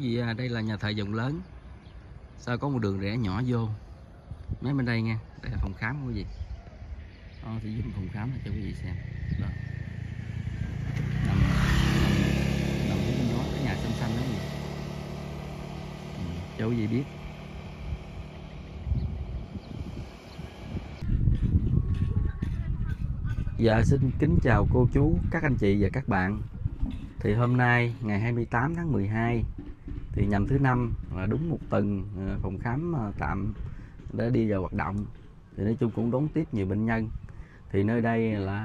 gì đây là nhà thờ Giồng Lớn. Sau có một đường rẽ nhỏ vô. Mấy bên đây nha, đây là phòng khám của gì. Thì giúp phòng khám cho quý vị xem. Đó. Nằm ở bên đó, cái nhà xanh xanh đó gì. Cho quý vị biết. Dạ xin kính chào cô chú, các anh chị và các bạn. Thì hôm nay ngày 28 tháng 12 thì nhằm thứ năm là đúng một tuần phòng khám tạm để đi vào hoạt động. Thì nói chung cũng đón tiếp nhiều bệnh nhân. Thì nơi đây là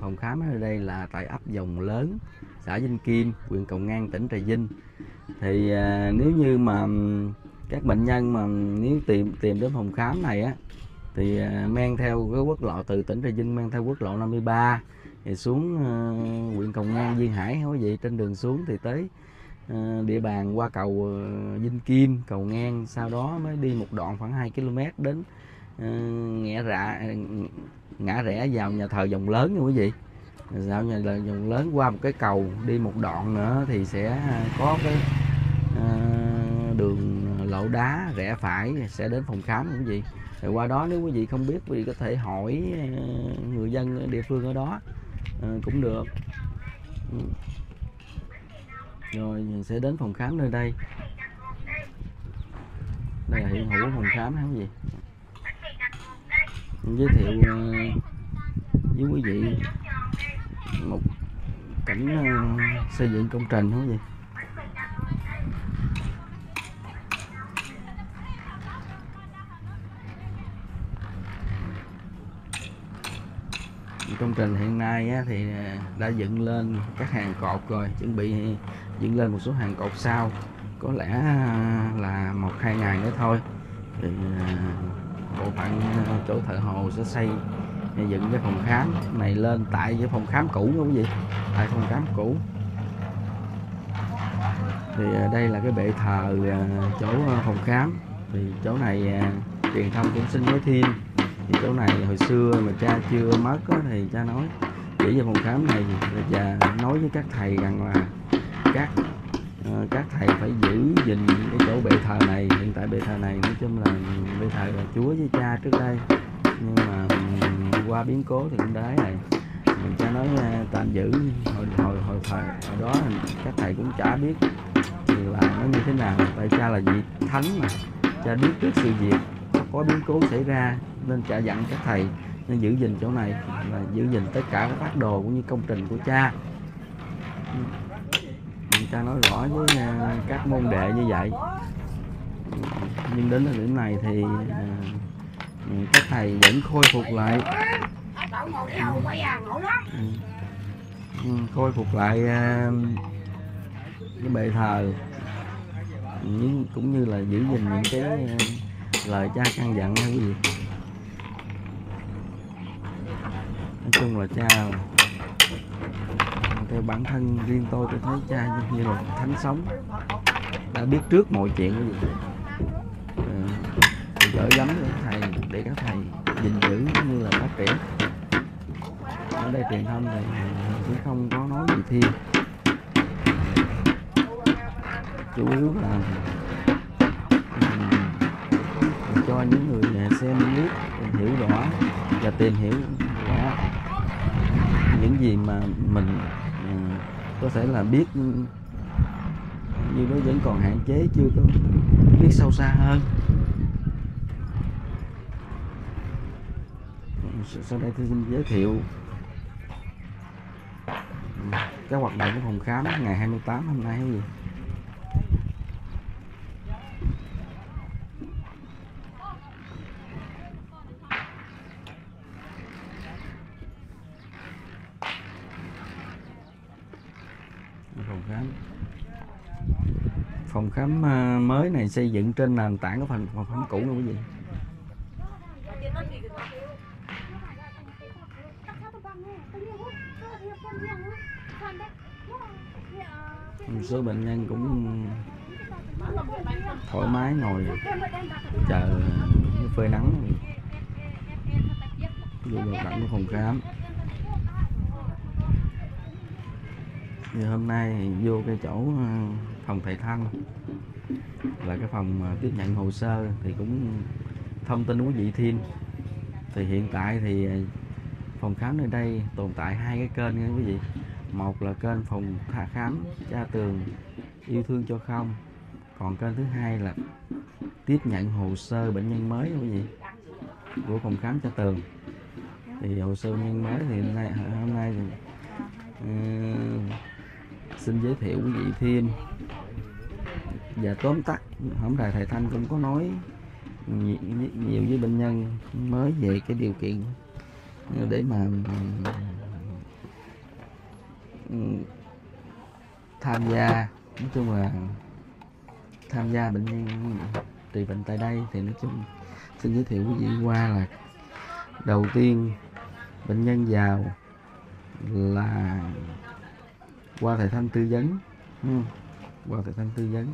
phòng khám ở nơi đây là tại ấp Giồng Lớn, xã Vinh Kim, huyện Cầu Ngang, tỉnh Trà Vinh. Thì nếu như mà các bệnh nhân mà nếu tìm đến phòng khám này á thì men theo cái quốc lộ từ tỉnh Trà Vinh men theo quốc lộ 53 thì xuống huyện Cầu Ngang, Duyên Hải quý vị, trên đường xuống thì tới địa bàn qua cầu Vinh Kim, Cầu Ngang, sau đó mới đi một đoạn khoảng 2 km đến ngã rẽ vào nhà thờ Giồng Lớn nha quý vị. Dạo nhà thờ Giồng Lớn qua một cái cầu đi một đoạn nữa thì sẽ có cái đường lộ đá rẽ phải sẽ đến phòng khám quý vị. Rồi qua đó nếu quý vị không biết quý vị có thể hỏi người dân ở địa phương ở đó cũng được. Rồi mình sẽ đến phòng khám nơi đây. Đây là hiện hữu phòng khám hay gì. Mình giới thiệu với quý vị một cảnh xây dựng công trình không gì. Công trình hiện nay thì đã dựng lên các hàng cột rồi, chuẩn bị dựng lên một số hàng cột sau, có lẽ là 1-2 ngày nữa thôi thì bộ phận chỗ thợ hồ sẽ xây dựng cái phòng khám này lên tại với phòng khám cũ đúng không vậy? Tại phòng khám cũ thì đây là cái bệ thờ chỗ phòng khám. Thì chỗ này truyền thông cũng xin nói thêm. Thì chỗ này hồi xưa mà cha chưa mất đó, thì cha nói chỉ vào phòng khám này thì cha nói với các thầy rằng là các thầy phải giữ gìn cái chỗ bệ thờ này. Hiện tại bệ thờ này nói chung là bệ thờ là Chúa với cha trước đây, nhưng mà qua biến cố thì cũng đái này mình cha nói tạm giữ. Hồi đó các thầy cũng chả biết thì là nó như thế nào, tại cha là vị thánh mà cha biết trước sự việc có biến cố xảy ra nên cha dặn các thầy nên giữ gìn chỗ này và giữ gìn tất cả các phát đồ cũng như công trình của cha. Cha nói rõ với các môn đệ như vậy. Nhưng đến thời điểm này thì các thầy vẫn khôi phục lại cái bệ thờ, nhưng cũng như là giữ gìn những cái lời cha căn dặn nha quý vị. Nói chung là cha, theo bản thân riêng tôi thấy cha như là thánh sống, đã biết trước mọi chuyện quý vị. Gửi gắm đến thầy để các thầy gìn giữ cũng như là phát triển. Ở đây truyền thông này cũng không có nói gì thêm, chủ yếu là cho những người xem biết hiểu rõ và tìm hiểu rõ những gì mà mình có thể là biết, nhưng nó vẫn còn hạn chế, chưa có biết sâu xa hơn. Sau đây tôi xin giới thiệu các hoạt động của phòng khám ngày 28 hôm nay gì. Phòng khám mới này xây dựng trên nền tảng của phòng khám cũ luôn quý vị. Một số bệnh nhân cũng thoải mái ngồi chờ phơi nắng vô vào phòng khám. Như hôm nay thì vô cái chỗ phòng thầy Thanh là cái phòng tiếp nhận hồ sơ thì cũng thông tin quý vị thêm. Thì hiện tại thì phòng khám nơi đây tồn tại hai cái kênh nha quý vị. Một là kênh phòng khám tra tường yêu thương cho không, còn kênh thứ hai là tiếp nhận hồ sơ bệnh nhân mới quý vị của phòng khám tra tường. Thì hồ sơ bệnh nhân mới thì hôm nay thì, xin giới thiệu quý vị thêm và tóm tắt. Hôm nay thầy Thanh cũng có nói nhiều với bệnh nhân mới về cái điều kiện để mà tham gia, nói chung là tham gia bệnh nhân trị bệnh tại đây. Thì nói chung xin giới thiệu quý vị qua là đầu tiên bệnh nhân vào là qua thầy Thanh tư vấn, qua thầy Thanh tư vấn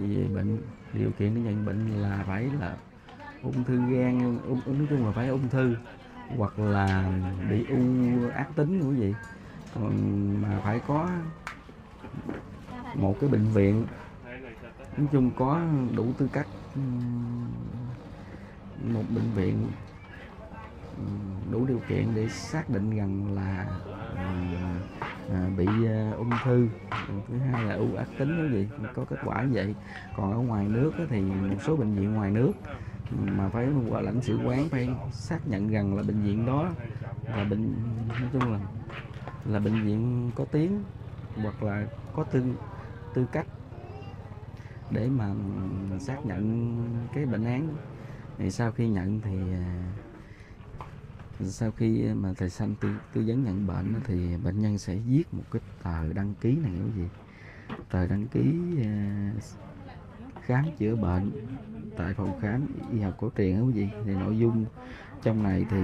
về bệnh, điều kiện để nhận bệnh là phải là ung thư gan, nói chung là phải ung thư hoặc là bị u ác tính quý vị, mà phải có một cái bệnh viện nói chung có đủ tư cách, một bệnh viện đủ điều kiện để xác định rằng là bị ung thư, thứ hai là u ác tính quý vị, có kết quả như vậy. Còn ở ngoài nước thì một số bệnh viện ngoài nước mà phải qua lãnh sự quán phải xác nhận rằng là bệnh viện đó là bệnh, nói chung là bệnh viện có tiếng hoặc là có tư cách để mà xác nhận cái bệnh án. Thì sau khi nhận thì sau khi mà thầy Thanh tư vấn nhận bệnh thì bệnh nhân sẽ viết một cái tờ đăng ký này quý vị, tờ đăng ký khám chữa bệnh tại phòng khám y học cổ truyền quý vị. Thì nội dung trong này thì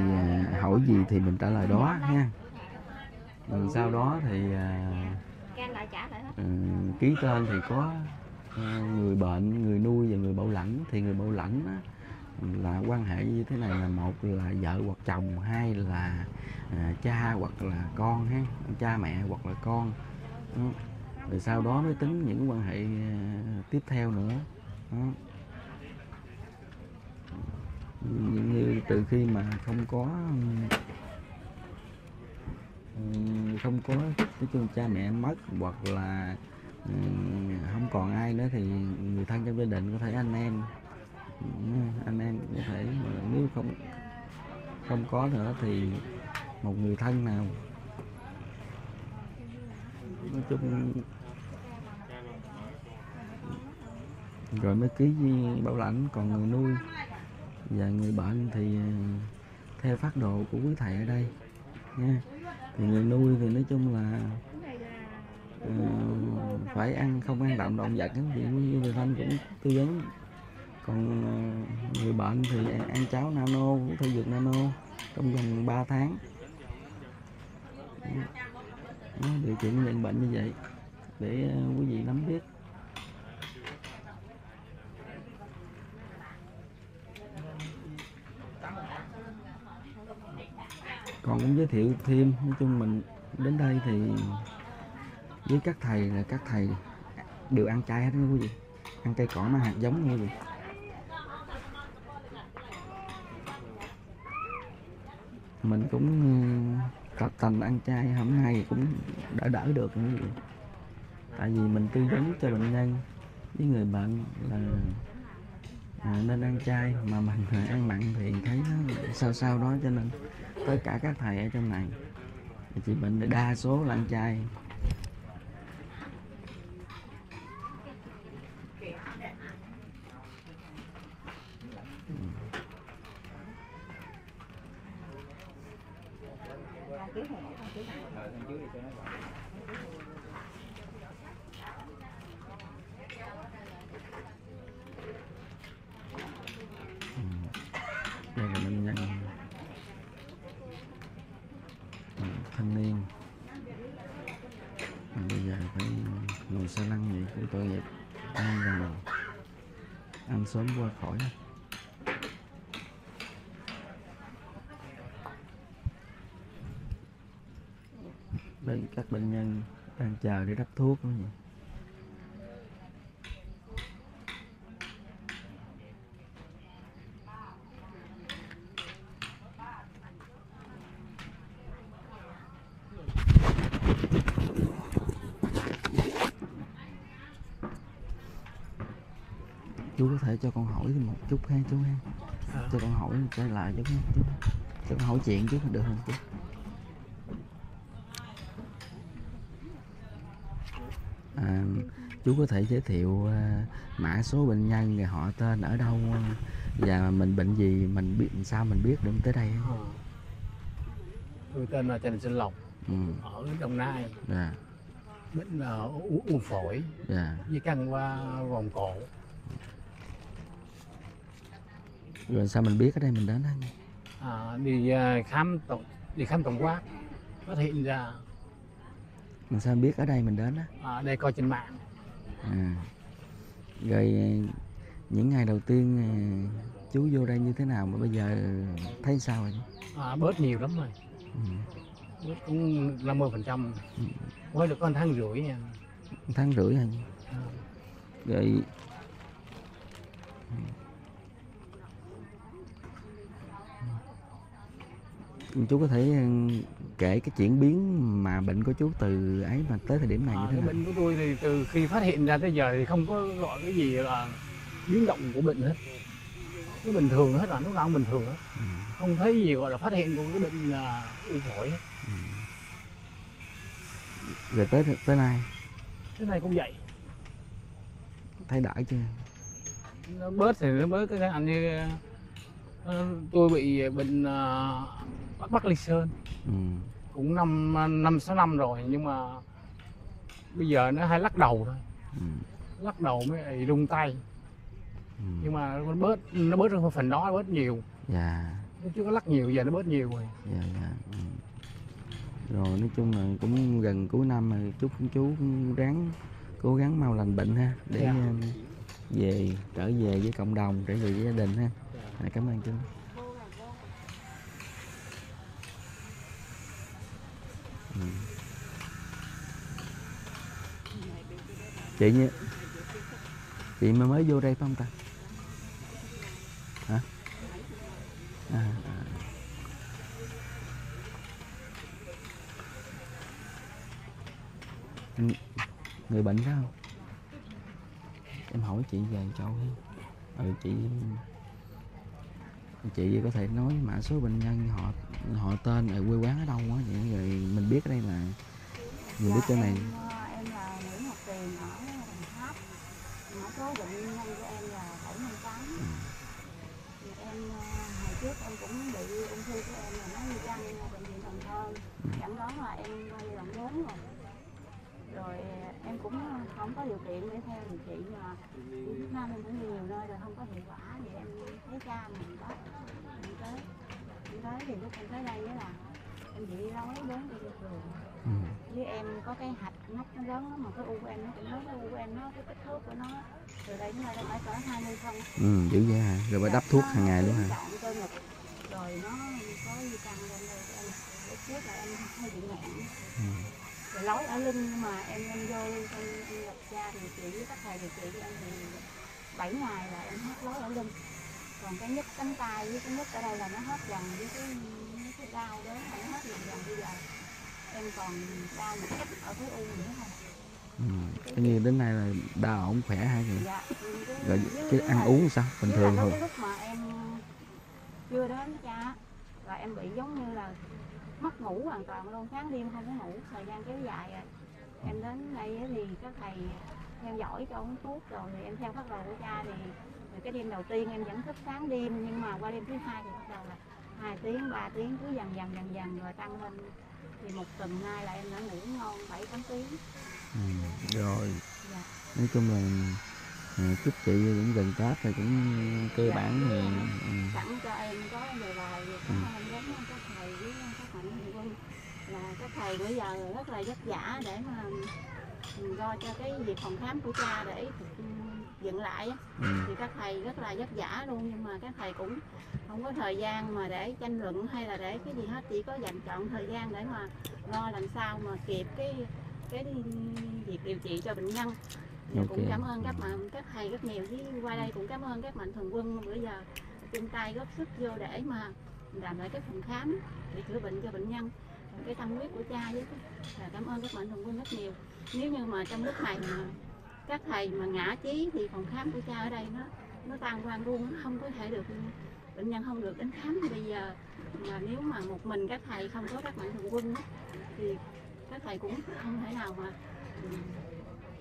hỏi gì thì mình trả lời đó ha. Sau đó thì ký tên thì có người bệnh, người nuôi và người bảo lãnh. Thì người bảo lãnh là quan hệ như thế này là một là vợ hoặc chồng, hai là cha hoặc là con ha, cha mẹ hoặc là con. Rồi sau đó mới tính những quan hệ tiếp theo nữa. Như từ khi mà không có nói chung cha mẹ mất hoặc là không còn ai nữa thì người thân trong gia đình, có thể anh em có thể, nếu không có nữa thì một người thân nào, nói chung. Rồi mới ký bảo lãnh. Còn người nuôi và người bệnh thì theo phác đồ của quý thầy ở đây nha. Thì người nuôi thì nói chung là phải ăn, không ăn đạm động vật, như thầy Thanh cũng tư vấn. Còn người bệnh thì ăn cháo nano, thảo dược nano trong vòng 3 tháng. Điều kiện nhận bệnh như vậy để quý vị nắm biết. Còn cũng giới thiệu thêm, nói chung mình đến đây thì với các thầy là các thầy đều ăn chay hết quý vị, ăn cây cỏ mà hạt giống quý vị. Mình cũng tập tành ăn chay, hôm nay cũng đỡ được quý vị. Tại vì mình tư vấn cho bệnh nhân với người bệnh là nên ăn chay, mà mình ăn mặn thì thấy nó sao đó, cho nên tất cả các thầy ở trong này chị bệnh đa số là ăn chay. Đây là bệnh nhân thanh niên. Bây giờ phải ngồi xe lăn vậy cũng tội nghiệp, ăn sớm qua khỏi. các bệnh nhân đang chờ để đắp thuốc nữa vậy. Chú có thể cho con hỏi một chút ha chú ha, cho con hỏi trở lại chút ha chú, cho con hỏi chuyện chút được không chú? À, chú có thể giới thiệu mã số bệnh nhân, người họ tên, ở đâu và mình bệnh gì, mình biết sao mình biết được tới đây ha? Tôi tên là Trần Sinh Lộc, ở Đồng Nai, bệnh là u phổi với căn qua vòng cổ. Rồi sao mình biết ở đây mình đến anh? Đi khám tổng quát phát hiện ra. Mình sao biết ở đây mình đến á? Đây coi trên mạng. Rồi những ngày đầu tiên chú vô đây như thế nào mà bây giờ thấy sao rồi? Bớt nhiều lắm rồi. Bớt cũng 50%. Mới được có tháng rưỡi nha. Tháng rưỡi hả? Rồi chú có thể kể cái chuyển biến mà bệnh của chú từ ấy mà tới thời điểm này như thế nào? Bệnh của tôi thì từ khi phát hiện ra tới giờ thì không có loại cái gì là biến động của bệnh hết, nó bình thường hết, là nó đang bình thường hết, không thấy gì gọi là phát hiện của cái bệnh là u phổi hết. Rồi tới nay cũng vậy, thay đổi chưa? Nó bớt thì nó bớt. Cái anh như tôi bị bệnh Bắc Lý Sơn cũng 5-6 năm rồi, nhưng mà bây giờ nó hay lắc đầu thôi, lắc đầu mới rung tay, nhưng mà nó bớt phần đó, nó bớt nhiều. Chứ có lắc nhiều giờ nó bớt nhiều rồi. Rồi nói chung là cũng gần cuối năm rồi, chúc chú ráng cố gắng mau lành bệnh ha, để trở về với cộng đồng, trở về với gia đình ha. Cảm ơn chú. Chị mới vô đây phải không ta? Hả? Người bệnh phải không? Em hỏi chị về chỗ. Chị có thể nói mã số bệnh nhân, họ tên, ở quê quán ở đâu á, rồi mình biết ở đây là người biết chỗ này. Em là Nguyễn Ngọc Tiền ở Đồng Tháp. Mã số bệnh nhân của em là 708. Em hồi trước em cũng bị ung thư của em là nó di căn bệnh viện Cần Thơ. Cảm đó là em giai đoạn 4 rồi. Rồi em cũng không có điều kiện để theo điều trị, nhưng mà Việt Nam em cũng nhiều nơi rồi không có hiệu quả, thì em thấy cha mình đó, em tới thì lúc em tới đây đó là em bị rối đến đi được rồi. Với em có cái hạch nóc nó lớn lắm, mà cái u của em nó cũng lớn, cái u của em nó cái kích thước của nó từ đây đến đây nó phải cỡ 20 phân. Dữ vậy hả? Rồi phải đắp thuốc hàng ngày luôn hả? Rồi nó có di căn lên đây em, lúc trước là em hơi bị nghẹn. Rồi lối ở lưng, nhưng mà em vô em gặp cha điều trị với các thầy điều trị với em thì 7 ngày là em hết lối ở lưng. Còn cái nhức cánh tay với cái nhức ở đây là nó hết dần, với cái đau đó là nó hết dần. Bây giờ em còn đau một ít ở cái u nữa thôi. Như đến nay là đau không khỏe hay gì? Dạ. Rồi cái ăn uống sao? Bình thường thôi. Lúc mà em chưa đến cha là em bị giống như là mất ngủ hoàn toàn luôn, sáng đêm không có ngủ, thời gian kéo dài rồi. Em đến đây thì các thầy theo dõi cho uống thuốc rồi, thì em theo phát đồ của cha thì cái đêm đầu tiên em vẫn thức sáng đêm, nhưng mà qua đêm thứ hai thì bắt đầu là 2 tiếng, 3 tiếng cứ dần rồi tăng lên, thì một tuần nay là em đã ngủ ngon 7-8 tiếng. Rồi. Dạ. Nói chung là chúc chị cũng gần Tết rồi, cũng cơ bản thì sẵn cho em có đề bài về các em đến các thầy với các mạnh thường quân, là các thầy bây giờ rất là vất vả để mà lo cho cái việc phòng khám của cha để dựng lại thì các thầy rất là vất vả luôn, nhưng mà các thầy cũng không có thời gian mà để tranh luận hay là để cái gì hết, chỉ có dành chọn thời gian để mà lo làm sao mà kịp cái việc điều trị cho bệnh nhân. Okay. Cũng cảm ơn các thầy rất nhiều, với qua đây cũng cảm ơn các mạnh thường quân bữa giờ chung tay góp sức vô để mà làm lại cái phòng khám để chữa bệnh cho bệnh nhân. Cái tâm huyết của cha với cảm ơn các mạnh thường quân rất nhiều. Nếu như mà trong lúc này mà các thầy mà ngã chí thì phòng khám của cha ở đây nó tan hoang luôn, nó không có thể được, bệnh nhân không được đến khám. Bây giờ mà nếu mà một mình các thầy không có các mạnh thường quân thì các thầy cũng không thể nào mà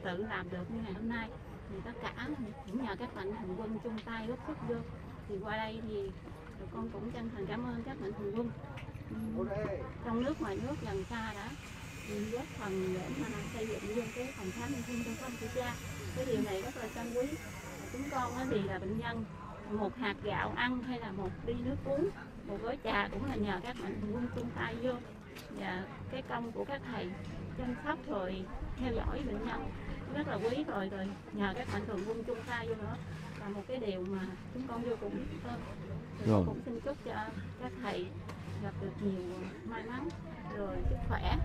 tự làm được như ngày hôm nay. Thì tất cả cũng nhờ các mạnh thường quân chung tay góp sức vô. Thì qua đây thì con cũng chân thành cảm ơn các mạnh thường quân trong nước ngoài nước gần xa đã góp phần để mà xây dựng lên cái phòng khám nhân sinh trong con của cha. Cái điều này rất là trân quý. Chúng con thì là bệnh nhân một hạt gạo ăn hay là một ly nước uống, một gói trà cũng là nhờ các mạnh thường quân chung tay vô, và cái công của các thầy chăm sóc rồi theo dõi bệnh nhân rất là quý, rồi nhờ các mạnh thường quân chung tay vô nữa là một cái điều mà chúng con vô cùng biết ơn. Rồi cũng xin chúc cho các thầy gặp được nhiều may mắn, rồi sức khỏe,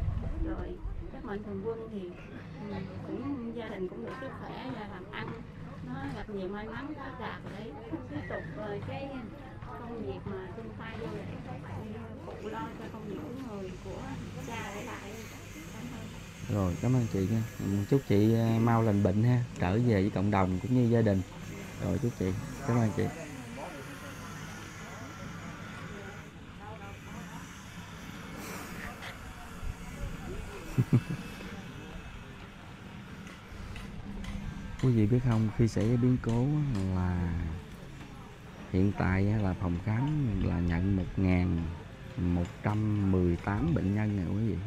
rồi các mạnh thường quân thì cũng gia đình cũng được sức khỏe và làm ăn nó gặp nhiều may mắn phát đạt, để tiếp tục rồi cái công việc mà chung tay vô để phụ lo cho công việc của người của cha để lại. Cảm ơn. Rồi cảm ơn chị nha, chúc chị mau lành bệnh ha, trở về với cộng đồng cũng như gia đình. Rồi chúc chị, cảm ơn chị. Quý vị biết không, khi xảy ra biến cố là hiện tại là phòng khám là nhận 1.118 bệnh nhân này quý vị,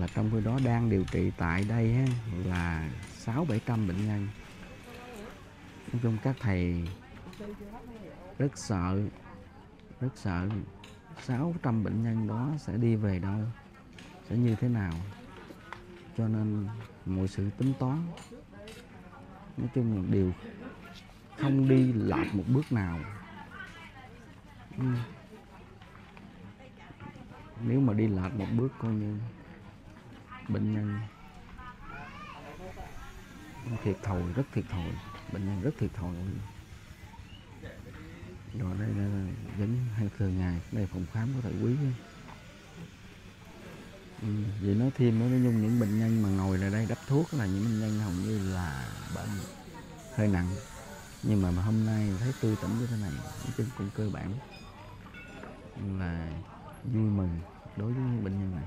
là trong khi đó đang điều trị tại đây là 600-700 bệnh nhân. Nói chung các thầy rất sợ, rất sợ 600 bệnh nhân đó sẽ đi về đâu, sẽ như thế nào, cho nên mọi sự tính toán nói chung là đều không đi lọt một bước nào. Nếu mà đi lọt một bước coi như bệnh nhân thiệt thòi, rất thiệt thòi, bệnh nhân rất thiệt thòi. Rồi đây là dính hai thường ngày, đây phòng khám của thầy Quý. Vậy nói thêm nữa, những bệnh nhân mà ngồi lại đây đắp thuốc là những bệnh nhân hầu như là bệnh hơi nặng, nhưng mà hôm nay thấy tươi tỉnh như thế này chứ cũng cơ bản là vui mừng đối với những bệnh nhân này.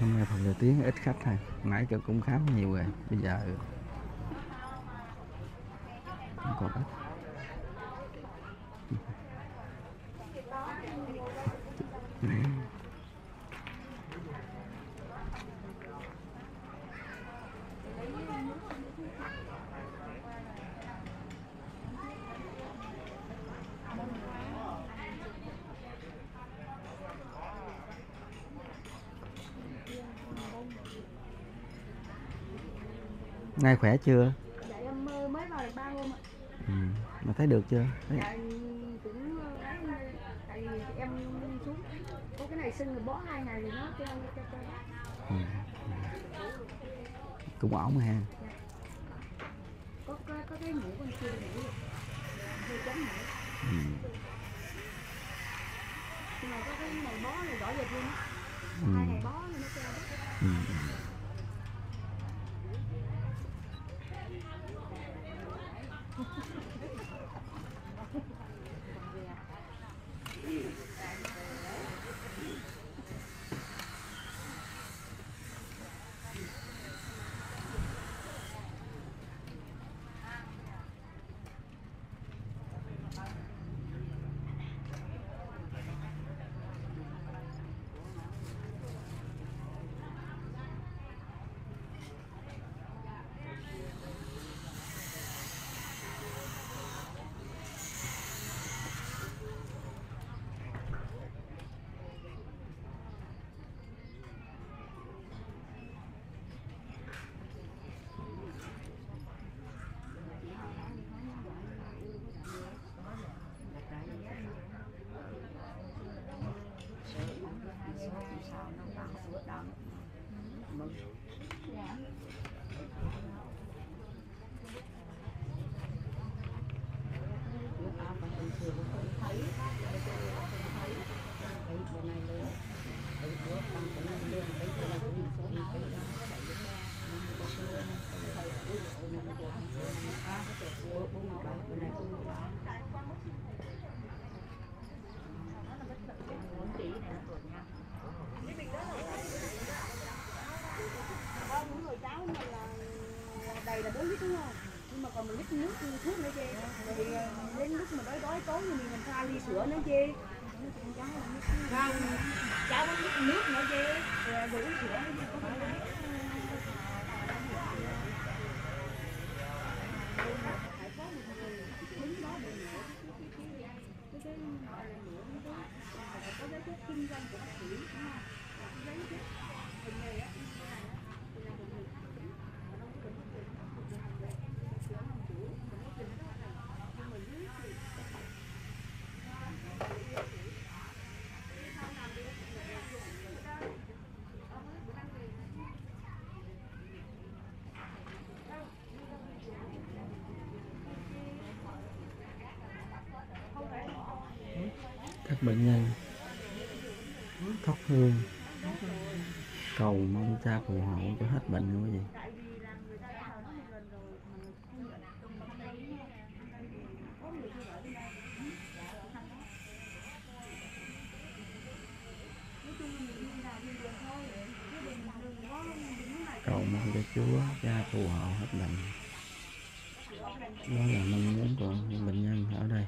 Hôm nay phòng giờ tiếng ít khách thôi, nãy giờ cũng khá nhiều rồi, bây giờ không còn ít. Nay khỏe chưa? Dạ em mới vào được 3 hôm ạ. Ừ, mà thấy được chưa? Thấy... Dạ, cũng tại vì em xuống có cái này sinh rồi bỏ 2 ngày thì nó cho ừ. Cũng ổn ha. Dạ. Có cái mũ con kia ngủ được. Hơi chấm nữa. Ừ. Nhưng mà có cái này bó này rõ rệt luôn á. Ừ. 2 ngày bó thì nó cho đó. Ừ. Là 4 lít đúng không? Nhưng mà còn 1 lít nước thuốc nữa chê. Thì đến lúc mà đói tối thì mình pha ly sữa nữa chê. Không, cháu có lít nước nữa chê. Rồi đủ sữa nữa chê. Phải có một người đứng đó để nữa. Cái gọi là nữa nó có. Phải có giấy phép kinh doanh của bác sĩ. Giấy phép hình này á. Các bệnh nhân thắp hương cầu mong cha phù hộ cho hết bệnh luôn quý vị. Cầu mong cho Chúa cha phù hộ hết bệnh, đó là mong muốn của những bệnh nhân ở đây.